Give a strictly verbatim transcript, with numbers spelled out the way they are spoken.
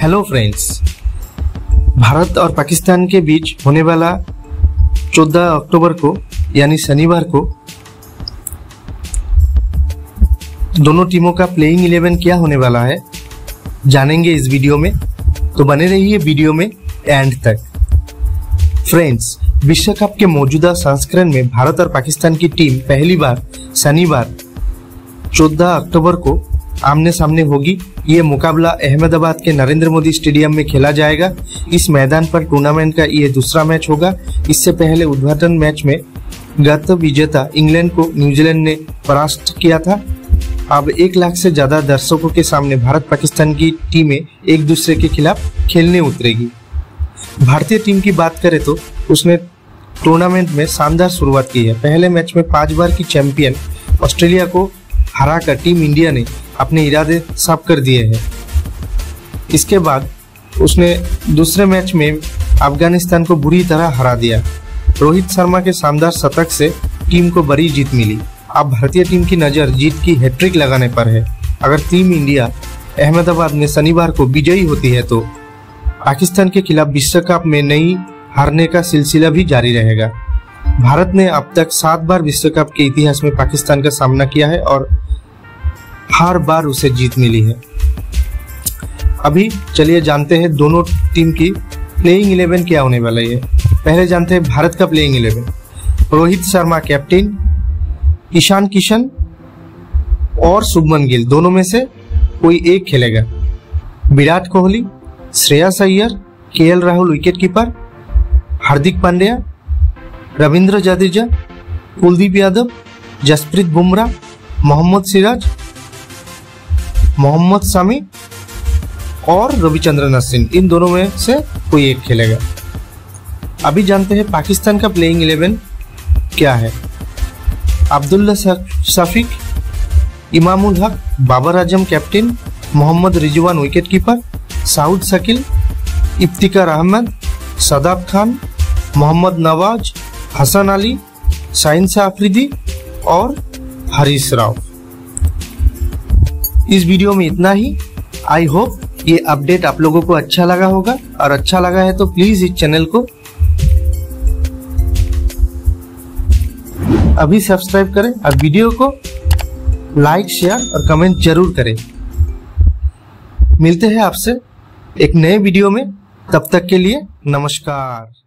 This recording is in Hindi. हेलो फ्रेंड्स, भारत और पाकिस्तान के बीच होने वाला चौदह अक्टूबर को यानी शनिवार को दोनों टीमों का प्लेइंग इलेवन क्या होने वाला है जानेंगे इस वीडियो में, तो बने रहिए वीडियो में एंड तक। फ्रेंड्स, विश्व कप के मौजूदा संस्करण में भारत और पाकिस्तान की टीम पहली बार शनिवार चौदह अक्टूबर को आमने सामने होगी। ये मुकाबला अहमदाबाद के नरेंद्र मोदी स्टेडियम में खेला जाएगा। इस मैदान पर टूर्नामेंट का यह दूसरा मैच होगा। इससे पहले उद्घाटन मैच में गत विजेता इंग्लैंड को न्यूजीलैंड ने परास्त किया था। अब एक लाख से ज्यादा दर्शकों के सामने भारत पाकिस्तान की टीमें एक दूसरे के खिलाफ खेलने उतरेगी। भारतीय टीम की बात करें तो उसने टूर्नामेंट में शानदार शुरुआत की है। पहले मैच में पांच बार की चैंपियन ऑस्ट्रेलिया को हराकर टीम इंडिया ने अपने इरादे साफ कर दिए हैं। इसके बाद उसने दूसरे मैच में अफगानिस्तान को बुरी तरह हरा दिया। रोहित शर्मा के शानदार शतक से टीम को बड़ी जीत मिली। अब भारतीय टीम की नज़र जीत की हैट्रिक लगाने पर है। अगर टीम इंडिया अहमदाबाद में शनिवार को विजयी होती है तो पाकिस्तान के खिलाफ विश्व कप में नहीं हारने का सिलसिला भी जारी रहेगा। भारत ने अब तक सात बार विश्व कप के इतिहास में पाकिस्तान का सामना किया है और हर बार उसे जीत मिली है। अभी चलिए जानते हैं दोनों टीम की प्लेइंग इलेवन क्या होने वाला है। पहले जानते हैं भारत का playing eleven. Rohit Sharma captain, Ishan Kishan और शुभमन गिल दोनों में से कोई एक खेलेगा। विराट कोहली, श्रेयास अय्यर, केएल राहुल विकेटकीपर, हार्दिक पांड्या, रविंद्र जडेजा, कुलदीप यादव, जसप्रीत बुमराह, मोहम्मद सिराज, मोहम्मद शमी और रविचंद्रन अश्विन, इन दोनों में से कोई एक खेलेगा। अभी जानते हैं पाकिस्तान का प्लेइंग इलेवन क्या है। अब्दुल्ला शफीक, इमामुल हक, बाबर आजम कैप्टन, मोहम्मद रिजवान विकेटकीपर, साउद शकील, इफ्तिखार अहमद, सदाब खान, मोहम्मद नवाज, हसन अली, शाहीन शाह अफरीदी और हरीश राव। इस वीडियो में इतना ही। आई होप ये अपडेट आप लोगों को अच्छा लगा होगा, और अच्छा लगा है तो प्लीज़ इस चैनल को अभी सब्सक्राइब करें और वीडियो को लाइक, शेयर और कमेंट जरूर करें। मिलते हैं आपसे एक नए वीडियो में, तब तक के लिए नमस्कार।